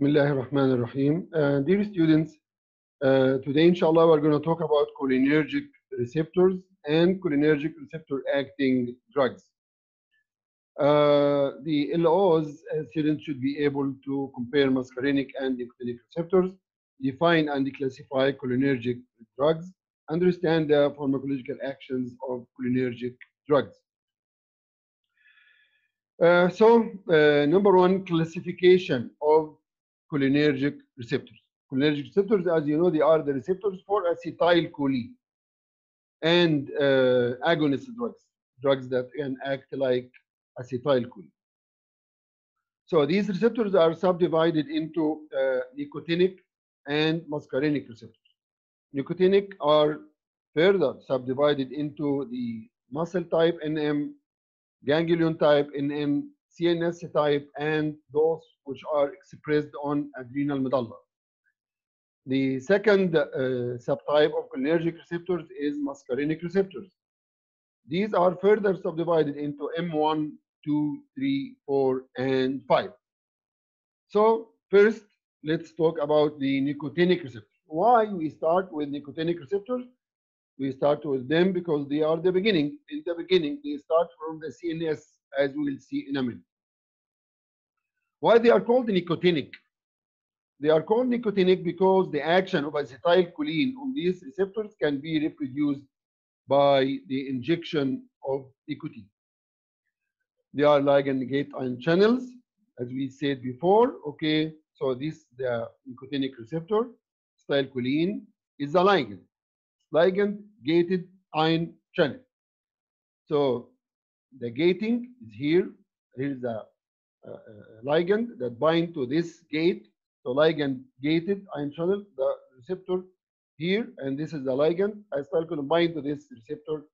Bismillahirrahmanirrahim. Dear students, today inshallah we're going to talk about cholinergic receptors and cholinergic receptor acting drugs. The LOs, students should be able to compare muscarinic and nicotinic receptors, define and classify cholinergic drugs, understand the pharmacological actions of cholinergic drugs. Number one, classification of cholinergic receptors. Cholinergic receptors, as you know, they are the receptors for acetylcholine and agonist drugs that can act like acetylcholine. So these receptors are subdivided into nicotinic and muscarinic receptors. Nicotinic are further subdivided into the muscle type NM, ganglion type NM, CNS type, and those which are expressed on adrenal medulla. The second subtype of cholinergic receptors is muscarinic receptors. These are further subdivided into M1, 2, 3, 4, and 5. So first, let's talk about the nicotinic receptors. Why we start with nicotinic receptors? We start with them because they are the beginning. In the beginning, they start from the CNS, as we will see in a minute. Why they are called nicotinic? They are called nicotinic because the action of acetylcholine on these receptors can be reproduced by the injection of nicotine. They are ligand-gated ion channels, as we said before. Okay, so this, the nicotinic receptor, acetylcholine, is a ligand. Ligand-gated ion channel. So the gating is here. Here is a ligand that binds to this gate. So ligand-gated ion channel, the receptor here, and this is the ligand. Acetylcholine binds to this receptor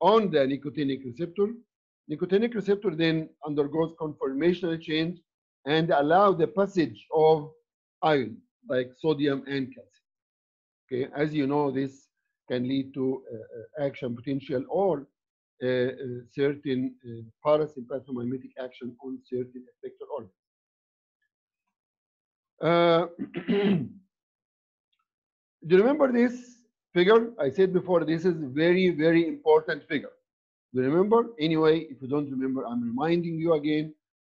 on the nicotinic receptor. Nicotinic receptor then undergoes conformational change and allows the passage of ions like sodium and calcium. Okay, as you know, this can lead to action potential or certain parasympathomimetic action on certain effector organs. Do you remember this figure? I said before, this is a very, very important figure. Do you remember? Anyway, if you don't remember, I'm reminding you again.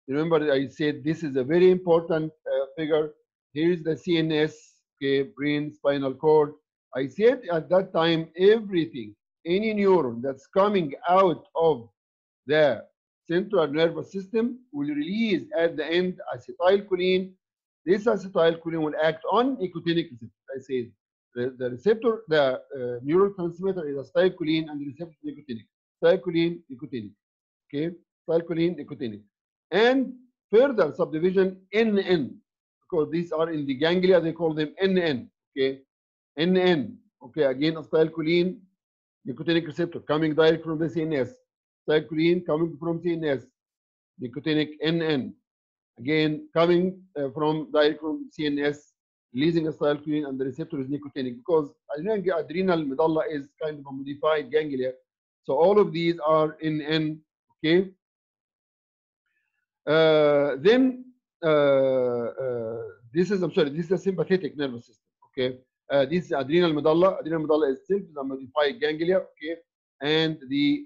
Remember, I said this is a very important figure. Here is the CNS, okay, brain, spinal cord. I said at that time, everything, any neuron that's coming out of the central nervous system will release at the end acetylcholine. This acetylcholine will act on nicotinic receptors. I said the receptor, the neurotransmitter is acetylcholine and the receptor nicotinic. Acetylcholine, nicotinic. Okay, acetylcholine, nicotinic. And further subdivision NN, because these are in the ganglia, they call them NN. Okay. NN, okay, again, acetylcholine, nicotinic receptor coming direct from the CNS. Acetylcholine coming from CNS, nicotinic NN, again, coming from direct from CNS, releasing acetylcholine, and the receptor is nicotinic because adrenal medulla is kind of a modified ganglia. So all of these are NN, okay? This is, I'm sorry, this is a sympathetic nervous system, okay? This is adrenal medulla. Adrenal medulla itself is a modified ganglia, okay? And the,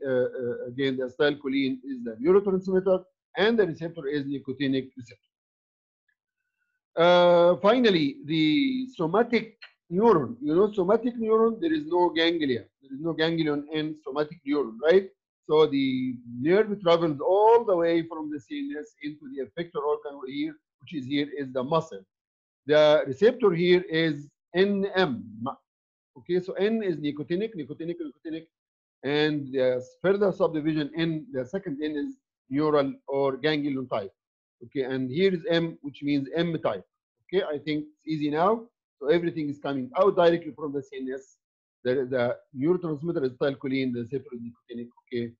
again, the acetylcholine is the neurotransmitter, and the receptor is nicotinic receptor. Finally, the somatic neuron. You know, somatic neuron, there is no ganglia. There is no ganglion in somatic neuron, right? So the nerve travels all the way from the CNS into the effector organ here, which is here is the muscle. The receptor here is NM. Okay, so N is nicotinic, nicotinic, nicotinic, and the further subdivision N, the second N is neural or ganglion type. Okay, and here is M, which means M type. Okay, I think it's easy now. So everything is coming out directly from the CNS. The neurotransmitter is acetylcholine, the receptor is nicotinic. Okay,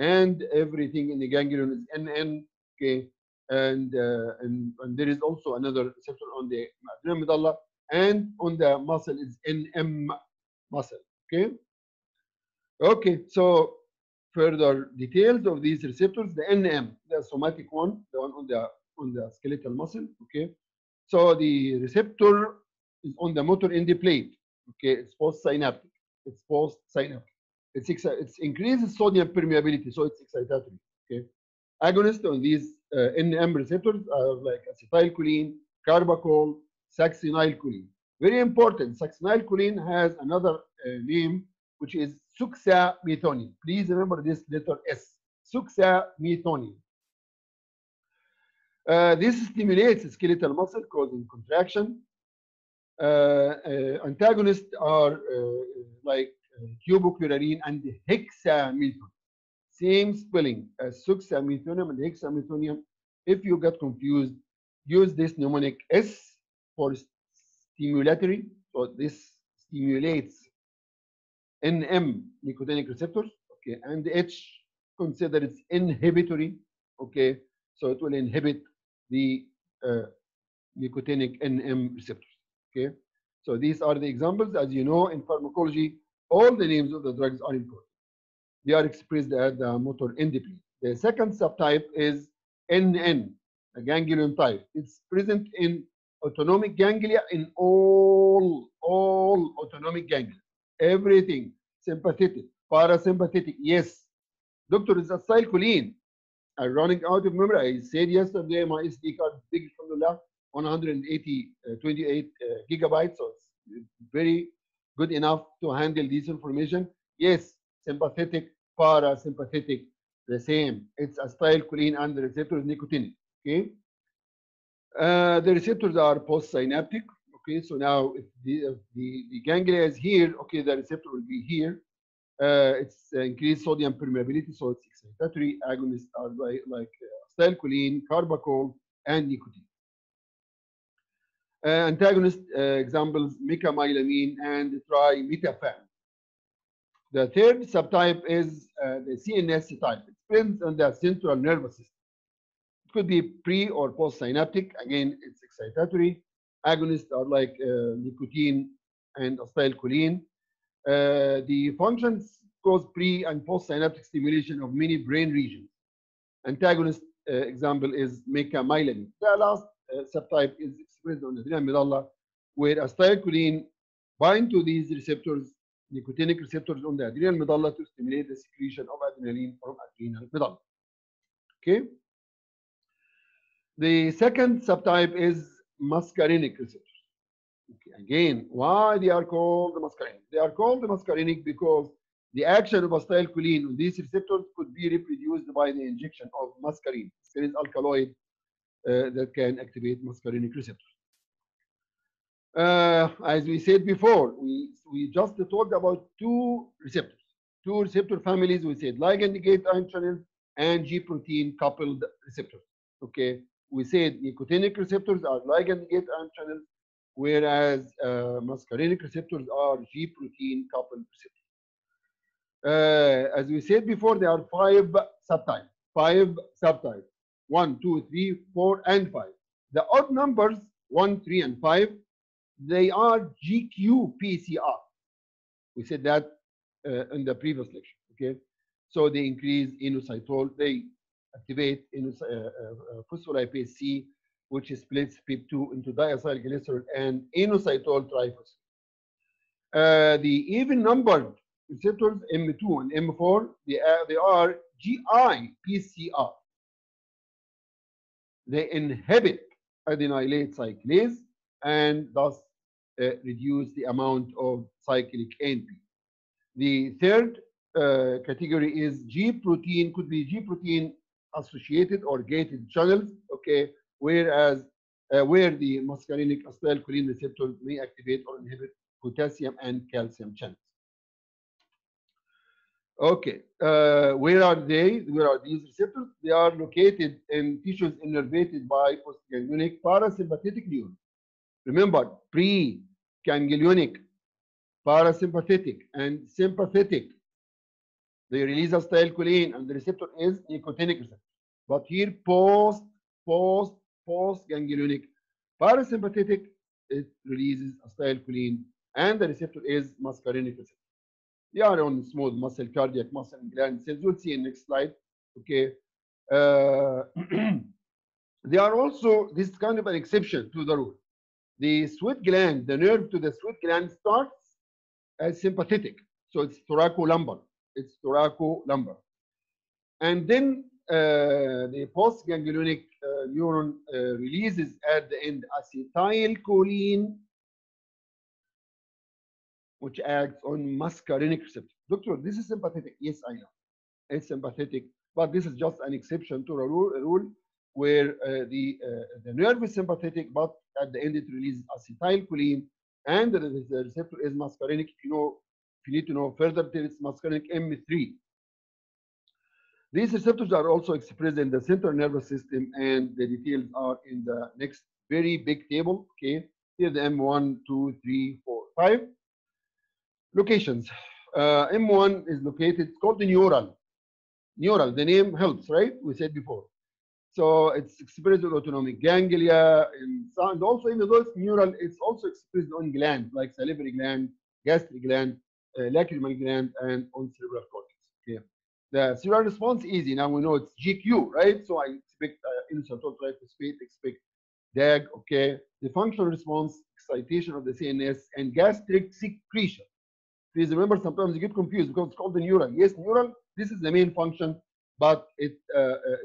and everything in the ganglion is NN. Okay, and there is also another receptor on the adrenal medulla. And on the muscle is NM muscle, okay? Okay, so further details of these receptors, the NM, the somatic one, the one on the skeletal muscle, okay? So the receptor is on the motor end plate. Okay, it's postsynaptic. It's increases sodium permeability, so it's excitatory. Okay, agonists on these NM receptors are like acetylcholine, carbacol, succinylcholine. Very important. Succinylcholine has another name, which is suxamethonium. Please remember this letter S. Suxamethonium. This stimulates skeletal muscle, causing contraction. Antagonists are like tubocurarine and hexamethonium. Same spelling as suxamethonium and hexamethonium. If you got confused, use this mnemonic S for stimulatory. So this stimulates NM, nicotinic receptors. Okay, and H, consider it's inhibitory. Okay, so it will inhibit the nicotinic NM receptors. Okay, so these are the examples. As you know, in pharmacology, all the names of the drugs are important. They are expressed at the motor end plate. The second subtype is NN, a ganglion type. It's present in autonomic ganglia, in all autonomic ganglia. Everything, sympathetic, parasympathetic, yes. Doctor, is acetylcholine. I'm running out of memory. I said yesterday my SD card is big, alhamdulillah. 128 gigabytes, so it's very good enough to handle this information. Yes, sympathetic, parasympathetic, the same. It's acetylcholine and the receptor is nicotinic. Okay. The receptors are postsynaptic. Okay, so now if the ganglia is here, okay, the receptor will be here. It's increased sodium permeability, so it's excitatory. Agonists are like acetylcholine, carbacol, and nicotine. Antagonist examples, mecamylamine and trimetaphan. The third subtype is the CNS type. It depends on the central nervous system. It could be pre or postsynaptic. Again, it's excitatory. Agonists are like nicotine and acetylcholine. The functions cause pre and postsynaptic stimulation of many brain regions. Antagonist example is mecamylamine. The last subtype is expressed on the adrenal medulla, where acetylcholine bind to these receptors, nicotinic receptors on the adrenal medulla, to stimulate the secretion of adrenaline from adrenal medulla. Okay. The second subtype is muscarinic receptors. Okay. Again, why they are called the muscarinic? They are called the muscarinic because the action of acetylcholine on these receptors could be reproduced by the injection of muscarine. There is alkaloid that can activate muscarinic receptors. As we said before, we just talked about two receptor families. We said ligand-gated ion channels and G-protein-coupled receptors. Okay, we said nicotinic receptors are ligand-gated ion channels, whereas muscarinic receptors are G-protein-coupled receptors. As we said before, there are five subtypes. 1, 2, 3, 4, and 5. The odd numbers 1, 3, and 5, they are GQPCR. We said that in the previous lecture. Okay, so they increase inositol. They activate phospholipase C, which splits PIP2 into diacylglycerol and inositol triphosphate. The even numbered receptors M2 and M4, they are GIPCR. They inhibit adenylate cyclase and thus reduce the amount of cyclic AMP. The third category is G-protein, could be G-protein associated or gated channels, okay, whereas where the muscarinic acetylcholine receptors may activate or inhibit potassium and calcium channels. Okay, where are they? Where are these receptors? They are located in tissues innervated by postganglionic parasympathetic neurons. Remember, pre-ganglionic, parasympathetic, and sympathetic. They release acetylcholine, and the receptor is nicotinic receptor. But here, post-ganglionic, parasympathetic, it releases acetylcholine, and the receptor is muscarinic receptor. They are on smooth muscle, cardiac muscle, and gland cells. We'll see in the next slide. Okay. They are also, this is kind of an exception to the rule. The sweat gland, the nerve to the sweat gland starts as sympathetic. So it's thoracolumbar. It's thoracolumbar. And then the postganglionic neuron releases at the end acetylcholine, which acts on muscarinic receptor. Doctor, this is sympathetic. Yes, I know. It's sympathetic, but this is just an exception to a rule where the nerve is sympathetic, but at the end it releases acetylcholine, and the receptor is muscarinic. You know, if you need to know further, it's muscarinic M3. These receptors are also expressed in the central nervous system, and the details are in the next very big table. Okay, here the M1, 2, 3, 4, 5. Locations. M1 is located, it's called the neural. Neural, the name helps, right? We said before. So it's expressed on autonomic ganglia, and also even though it's neural, it's also expressed on glands like salivary gland, gastric gland, lacrimal gland, and on cerebral cortex. Okay. The cerebral response is easy. Now we know it's GQ, right? So I expect inositol, triphosphate, expect DAG, okay. The functional response, excitation of the CNS, and gastric secretion. Please remember, sometimes you get confused because it's called the neural. Yes, neural, this is the main function, but it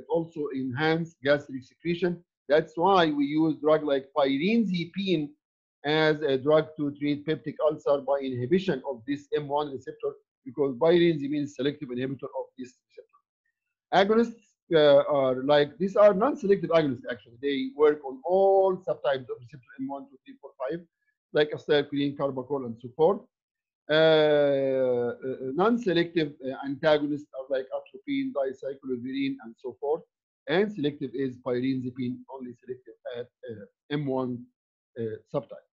also enhances gastric secretion. That's why we use drug like pirenzepine as a drug to treat peptic ulcer by inhibition of this M1 receptor, because pirenzepine is selective inhibitor of this receptor. Agonists are like, these are non-selective agonists actually. They work on all subtypes of receptor M1, 2, 3, 4, 5, like acetylcholine, carbacol, and so forth. Non-selective antagonists are like atropine, dicyclomine, and so forth. And selective is pirenzepine, only selective at M1 subtype.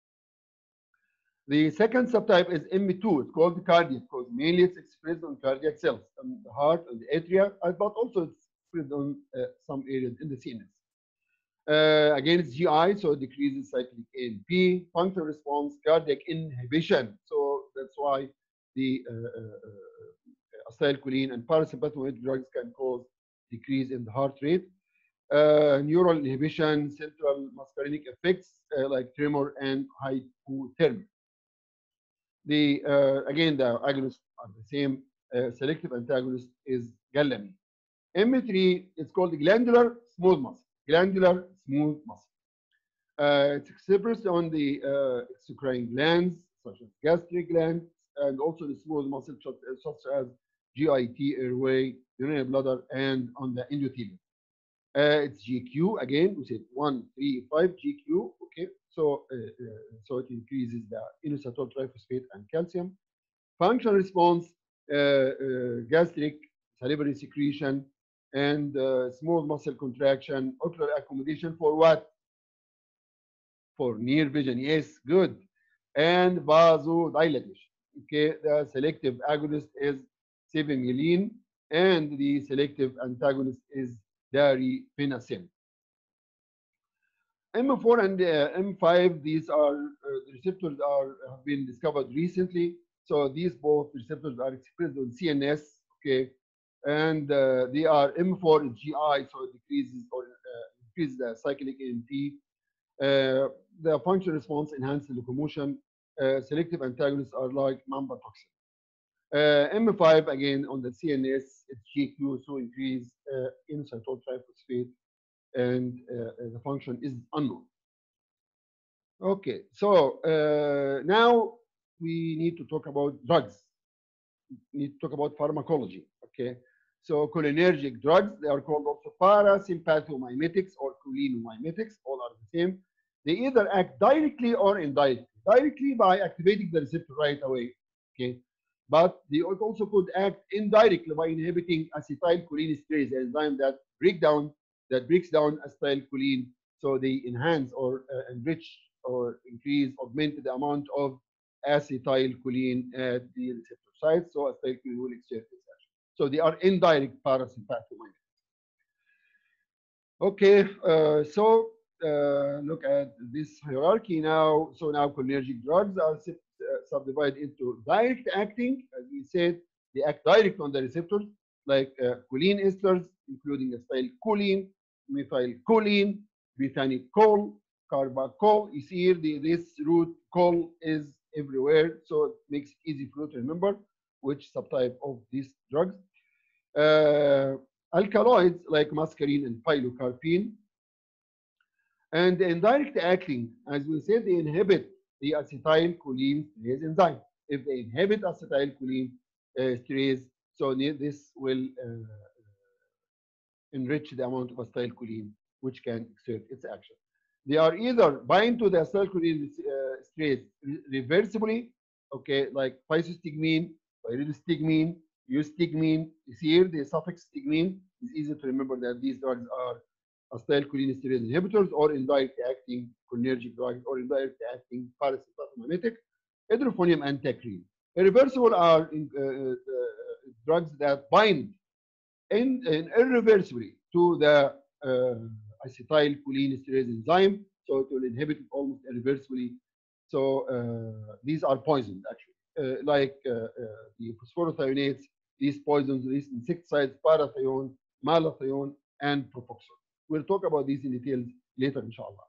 The second subtype is M2. It's called cardiac because mainly it's expressed on cardiac cells, on the heart and the atria, but also it's expressed on some areas in the CNS. Again, it's GI, so it decreases cyclic AMP, functional response, cardiac inhibition. So that's why the acetylcholine and parasympathetic drugs can cause decrease in the heart rate. Neural inhibition, central muscarinic effects like tremor and hypothermia. Again, the agonists are the same. Selective antagonist is galamine. M3 is called glandular smooth muscle. Glandular smooth muscle. It's expressed on the exocrine glands, such as gastric glands, and also the smooth muscle, such as GIT, airway, urinary bladder, and on the endothelium. It's GQ again. We said 1, 3, 5 GQ. Okay, so so it increases the inositol, triphosphate, and calcium. Functional response: gastric, salivary secretion, and small muscle contraction, ocular accommodation for what? For near vision, yes, good. And vasodilation, okay? The selective agonist is sevimeline, and the selective antagonist is daripinacin. M4 and M5, these are, the receptors have been discovered recently. So these both receptors are expressed on CNS, okay? And they are M4 GI, so it decreases or increases the cyclic AMP. The functional response enhances locomotion. Selective antagonists are like Mambatoxin. M5 again on the CNS, it's GQ, so increase inositol, triphosphate, and the function is unknown. Okay, so now we need to talk about drugs. We need to talk about pharmacology. Okay. So cholinergic drugs, they are called also parasympathomimetics or cholinomimetics, all are the same. They either act directly or indirectly. Directly by activating the receptor right away, okay? But they also could act indirectly by inhibiting acetylcholinesterase, the enzyme that breaks down acetylcholine. So they enhance or enrich or increase, augment the amount of acetylcholine at the receptor site. So acetylcholine will exert this. So they are indirect parasympathomimetics. Okay, so look at this hierarchy now. So now cholinergic drugs are subdivided into direct acting. As we said, they act direct on the receptors, like choline esters, including acetylcholine, methylcholine, butanacol, carbacol is here. This root col is everywhere, so it makes it easy for you to remember which subtype of these drugs. Alkaloids like muscarine and pilocarpine. And the indirect acting, as we said, they inhibit the acetylcholinesterase enzyme. If they inhibit acetylcholinesterase, so this will enrich the amount of acetylcholine, which can exert its action. They are either bind to the acetylcholinesterase reversibly, okay, like physostigmine, pyridostigmine, eustigmine. Is here the suffix stigmine. It's easy to remember that these drugs are acetylcholinesterase inhibitors or indirect acting cholinergic drugs or indirect acting parasymptomatic. Edrophonium and tacrine. Irreversible are drugs that bind irreversibly to the acetylcholinesterase enzyme, so it will inhibit it almost irreversibly. So these are poisons, actually, like the phosphorothionates, these poisons, these insecticides, parathione, malathione, and propoxone. We'll talk about these in detail later, inshallah.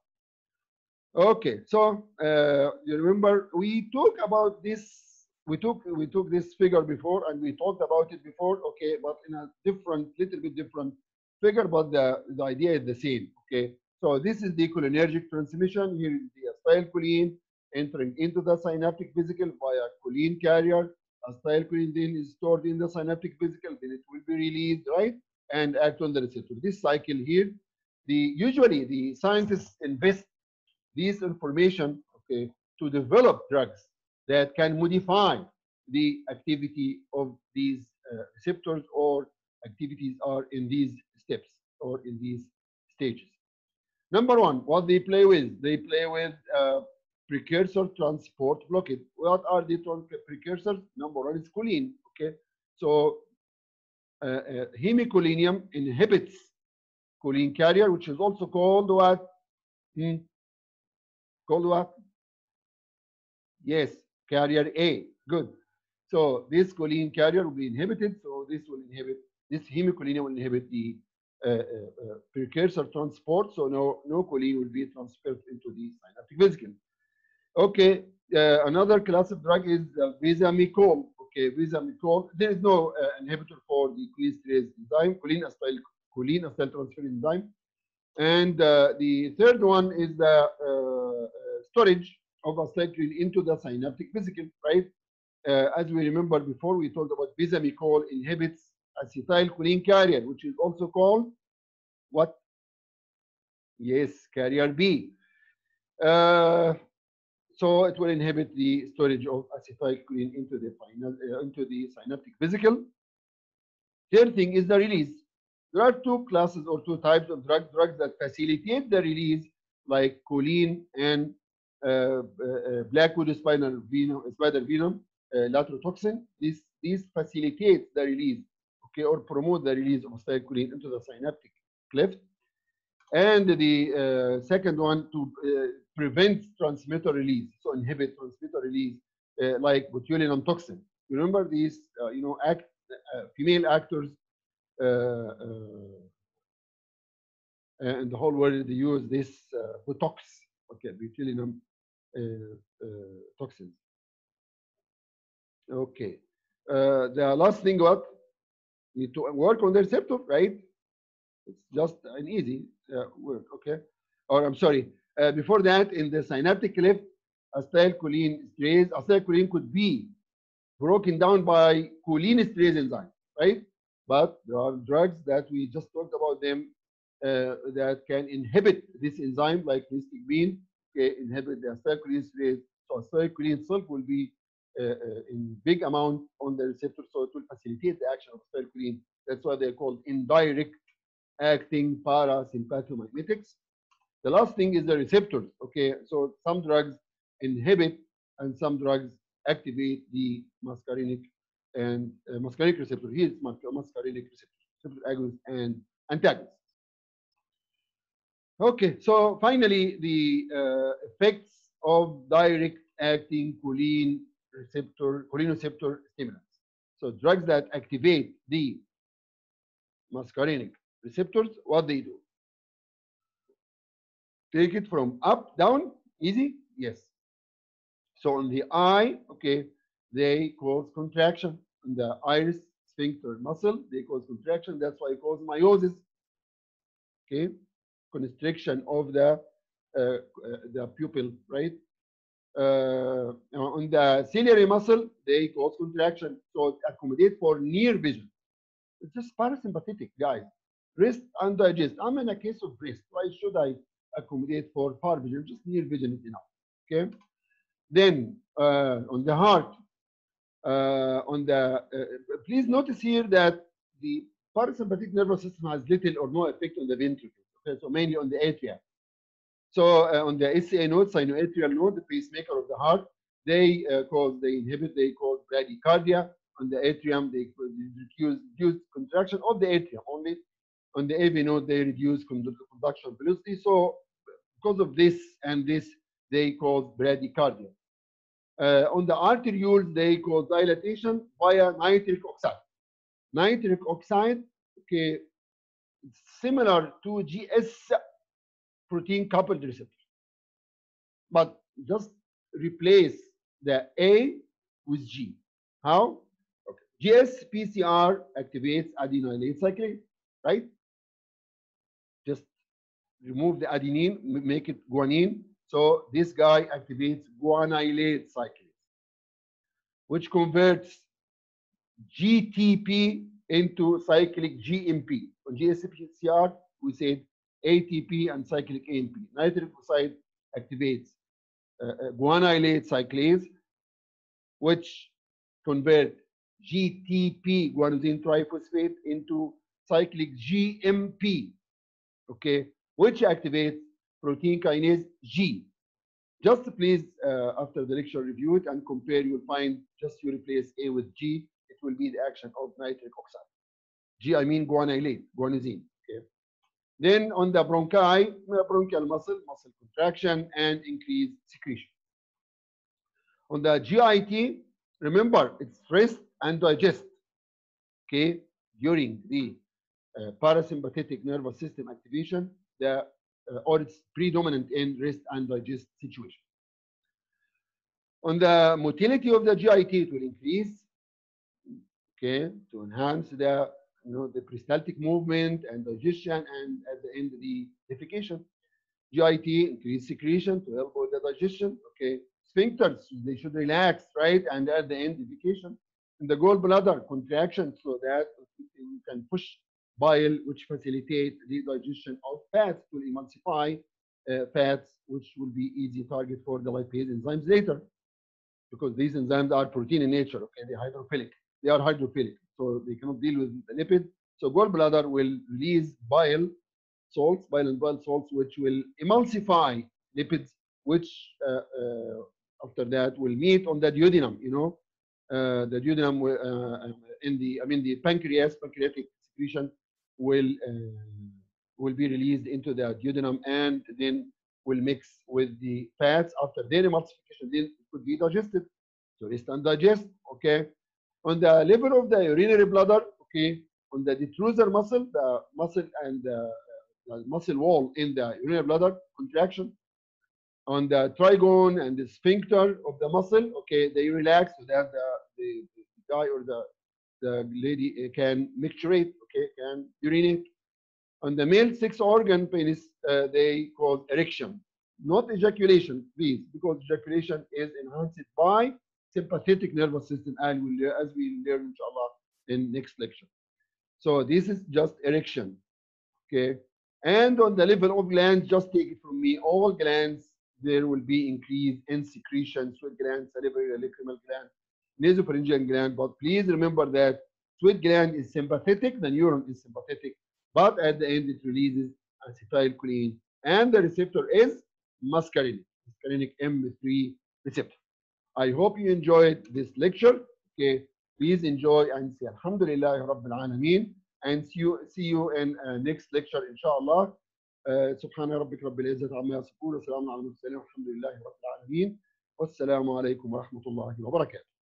Okay, so you remember we talked about this. We took this figure before, and we talked about it before. Okay, but in a different, little bit different figure, but the idea is the same. Okay, so this is the cholinergic transmission. Here is the acetylcholine entering into the synaptic vesicle via choline carrier. Acetylcholine then is stored in the synaptic vesicle, then it will be released, right, and act on the receptor. This cycle here, usually the scientists invest this information, okay, to develop drugs that can modify the activity of these receptors or activities are in these steps or in these stages. Number one, what they play with precursor transport blockade. What are the precursors? Number one is choline, okay? So hemicholinum inhibits choline carrier, which is also called what? Called what? Yes, carrier A. Good. So this choline carrier will be inhibited. So this will inhibit, this hemicholine will inhibit the precursor transport. So no choline will be transferred into the synaptic vesicle. Okay. Another class of drug is vesamicol. Okay, vesamicol. There is no inhibitor for the cholinesterase enzyme, choline acetyltransferase enzyme. And the third one is the storage of acetylcholine into the synaptic vesicle, right? As we remember before, we talked about vesamicol inhibits acetylcholine carrier, which is also called what? Yes, carrier B. So it will inhibit the storage of acetylcholine into the synaptic vesicle. Third thing is the release. There are two classes or two types of drugs that facilitate the release, like choline and blackwood spider venom, latrotoxin. These facilitate the release, okay, or promote the release of acetylcholine into the synaptic cleft. And the second one to prevent transmitter release, so inhibit transmitter release, like botulinum toxin. You remember these, you know, female actors. And the whole world, they use this Botox, okay, botulinum toxins. Okay, the last thing, what? Need to work on the receptor, right? It's just an easy work, okay? Or I'm sorry, before that, in the synaptic cleft, acetylcholine could be broken down by cholinesterase enzyme, right? But there are drugs that we just talked about them that can inhibit this enzyme, like eustigmine, okay, inhibit the acetylcholinesterase. So acetylcholine itself will be in big amount on the receptor, so it will facilitate the action of acetylcholine. That's why they're called indirect acting parasympathomimetics. The last thing is the receptors. Okay, so some drugs inhibit and some drugs activate the muscarinic and muscarinic receptor. Here it's muscarinic receptor agonists and antagonists. Okay, so finally, the effects of direct acting cholinereceptor stimulants. So drugs that activate the muscarinic receptors, what they do? Take it from up, down, easy, yes. So on the eye, okay, they cause contraction. In the iris sphincter muscle, they cause contraction. That's why it causes meiosis, okay? Constriction of the pupil, right? On the ciliary muscle, they cause contraction. So it accommodates for near vision. It's just parasympathetic, guys. Rest and digest. I'm in a case of rest. Why should I accommodate for far vision? Just near vision is enough, okay? Then on the heart, please notice here that the parasympathetic nervous system has little or no effect on the ventricle, okay? So mainly on the atria. So on the SCA node, sinoatrial node, the pacemaker of the heart, they cause bradycardia. On the atrium, they reduce contraction of the atrium only. On the AV node, they reduce conduction velocity. So because of this and this, they cause bradycardia. On the arterioles, they cause dilatation via nitric oxide. Nitric oxide, okay, similar to GS protein-coupled receptors, but just replace the A with G. How? Okay. GS-PCR activates adenylate cyclase, right? Just remove the adenine, make it guanine. So this guy activates guanylate cyclase, which converts GTP into cyclic GMP. On GSPCR, we said ATP and cyclic AMP. Nitric oxide activates guanylate cyclase, which convert GTP, guanosine triphosphate, into cyclic GMP, okay, which activates protein kinase G. Just please, after the lecture, review it and compare. You'll find just you replace A with G, it will be the action of nitric oxide. G, I mean guanylate, guanosine. Okay. Then on the bronchi, bronchial muscle, muscle contraction and increased secretion. On the GIT, remember it's rest and digest. Okay, during the parasympathetic nervous system activation, or it's predominant in rest and digest situation. On the motility of the GIT, it will increase, okay, to enhance the, you know, the peristaltic movement and digestion, and at the end the defecation. GIT increase secretion to help with the digestion, okay. Sphincters, they should relax, right, and at the end defecation. In the gallbladder, contraction, so that you can push bile, which facilitate the digestion of fats, to emulsify fats, which will be easy target for the lipase enzymes later, because these enzymes are protein in nature, okay? They are hydrophilic, so they cannot deal with the lipid. So gallbladder will release bile and bile salts, which will emulsify lipids, which after that will meet on the duodenum, you know, the duodenum in the pancreatic secretion will be released into the duodenum, and then will mix with the fats. After their emulsification, then it could be digested. So rest and digest, okay. On the level of the urinary bladder, okay, on the detrusor muscle, the muscle and the muscle wall in the urinary bladder, contraction. On the trigone and the sphincter of the muscle, okay, they relax so that the guy or the lady can micturate, okay, can urinate. On the male sex organ, penis, they cause erection, not ejaculation, please, because ejaculation is enhanced by sympathetic nervous system, and as we learn, inshallah, in next lecture. So this is just erection, okay. And on the level of glands, just take it from me, all glands, there will be increase in secretion, sweat gland, salivary, lacrimal gland, nasopharyngeal gland. But please remember that sweat gland is sympathetic, the neuron is sympathetic, but at the end it releases acetylcholine, and the receptor is muscarinic M3 receptor. I hope you enjoyed this lecture. Okay, please enjoy and say Alhamdulillah Rabbil Alameen, and see you in next lecture, inshallah. سبحان ربك رب العزة عما يصفون وسلام على المرسلين والحمد لله رب العالمين والسلام عليكم ورحمة الله وبركاته.